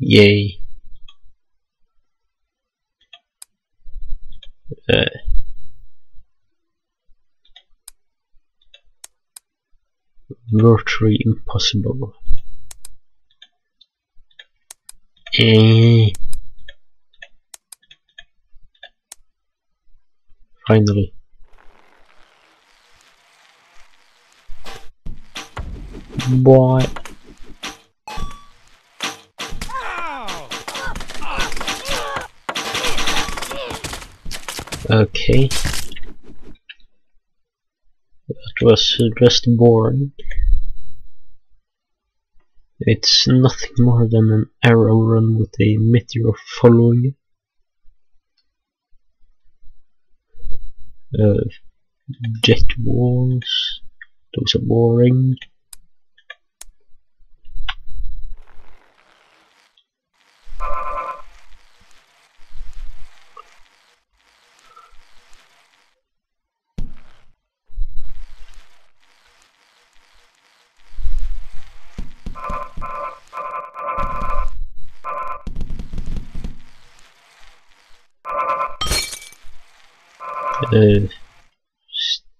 Yay. Virtually impossible. Finally. Boy. Okay. That was just boring. It's nothing more than an arrow run with a meteor following it. Jet walls. Those are boring.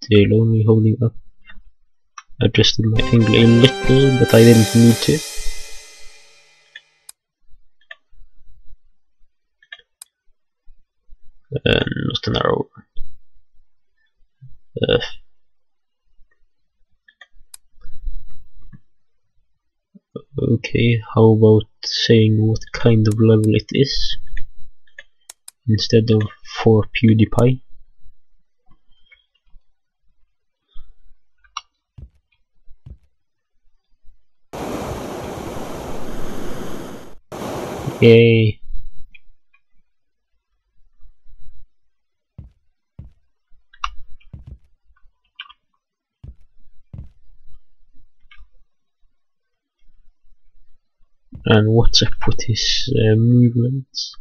Still only holding up. I adjusted my angle a little, but I didn't need to. Not an arrow. Okay, how about saying what kind of level it is instead of for PewDiePie? Yay. And what's up with his movements?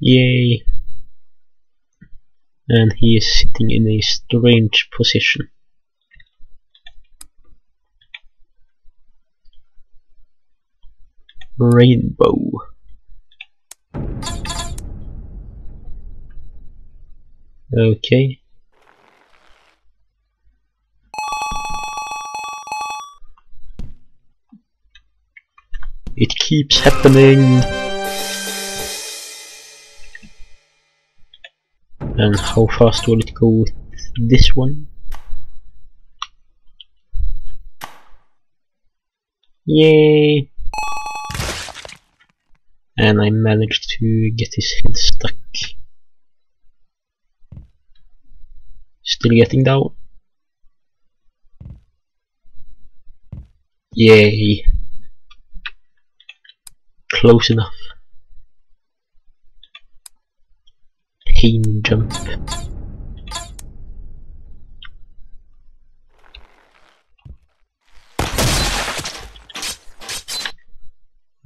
Yay. And he is sitting in a strange position. Rainbow. Okay. It keeps happening. And how fast will it go with this one? Yay! And I managed to get his head stuck. Still getting down. Yay. Close enough. Pain jump.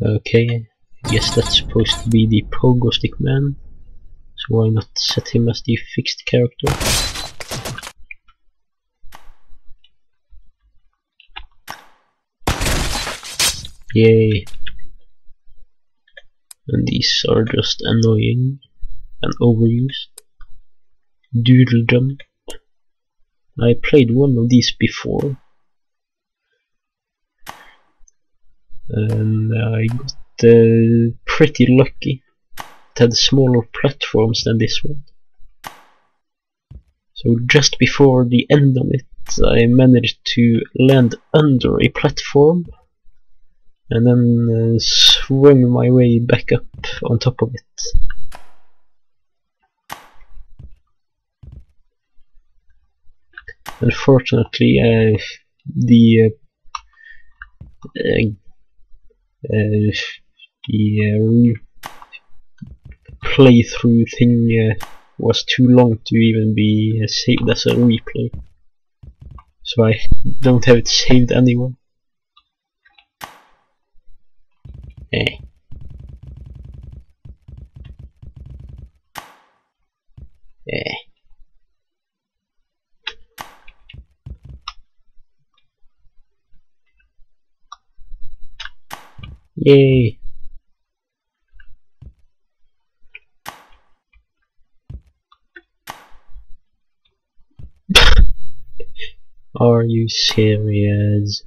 Okay. Yes, that's supposed to be the Pogostick man, so why not set him as the fixed character? Yay. And these are just annoying and overused. Doodle Jump. I played one of these before, and I got pretty lucky. It had smaller platforms than this one, so just before the end of it I managed to land under a platform and then swung my way back up on top of it. Unfortunately the playthrough thing was too long to even be saved as a replay, so I don't have it saved anywhere. Yay. Are you serious?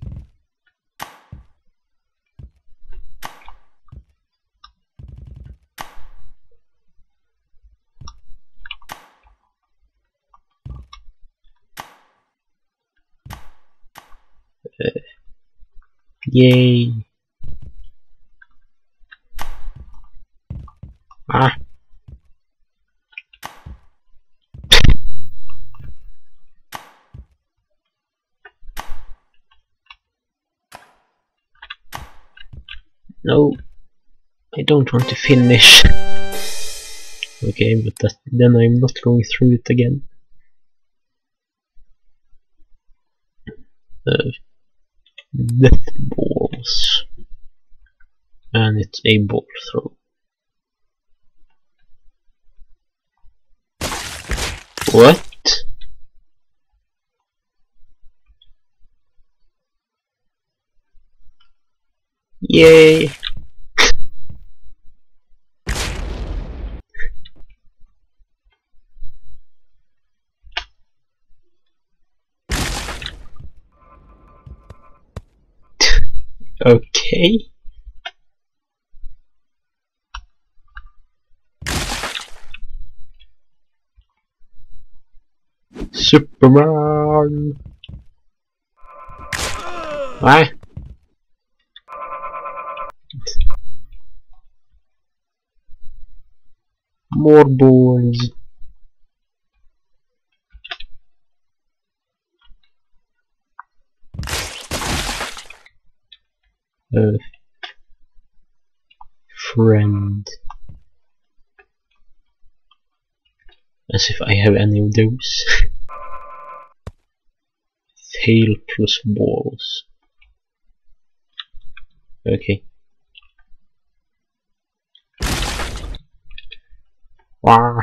Yay. Ah. No, I don't want to finish. Okay, but then I'm not going through it again. Death balls, and it's a ball throw. What? Yay! Okay. Superman. Why? More balls. Friend. As if I have any of those. Tail plus balls. Okay. Wah.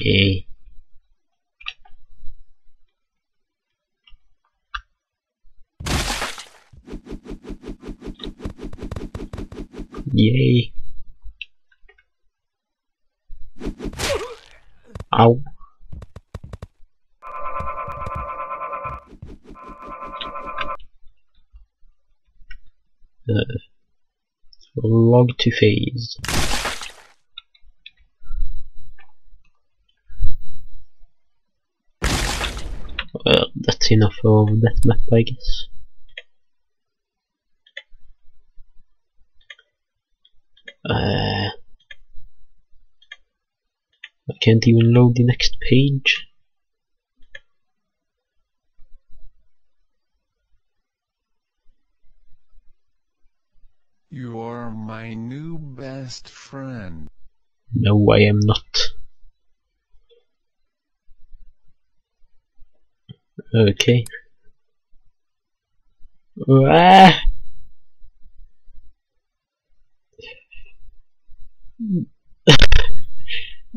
Yay. Yay. Ow. Log to phase. Well, that's enough of that map, I guess. I can't even load the next page. You are my new best friend. No, I am not. Okay. Ah!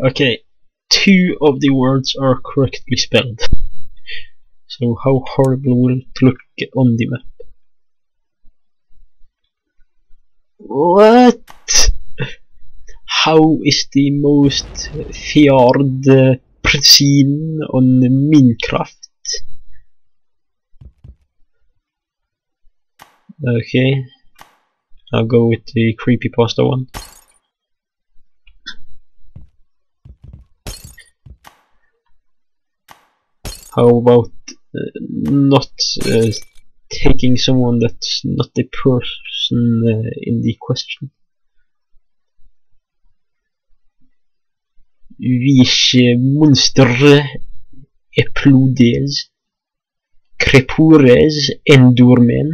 Okay, two of the words are correctly spelled. So how horrible will it look on the map? What? How is the most fjord scene on Minecraft? Okay, I'll go with the creepypasta one. How about not taking someone that's not the person in the question? Hvilke monstre explodes? Creepers, Enderman?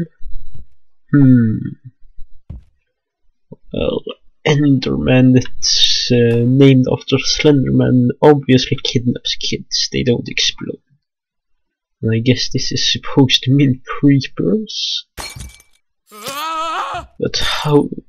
Well, Enderman, that's named after Slenderman, obviously kidnaps kids, they don't explode. I guess this is supposed to mean creepers. But how...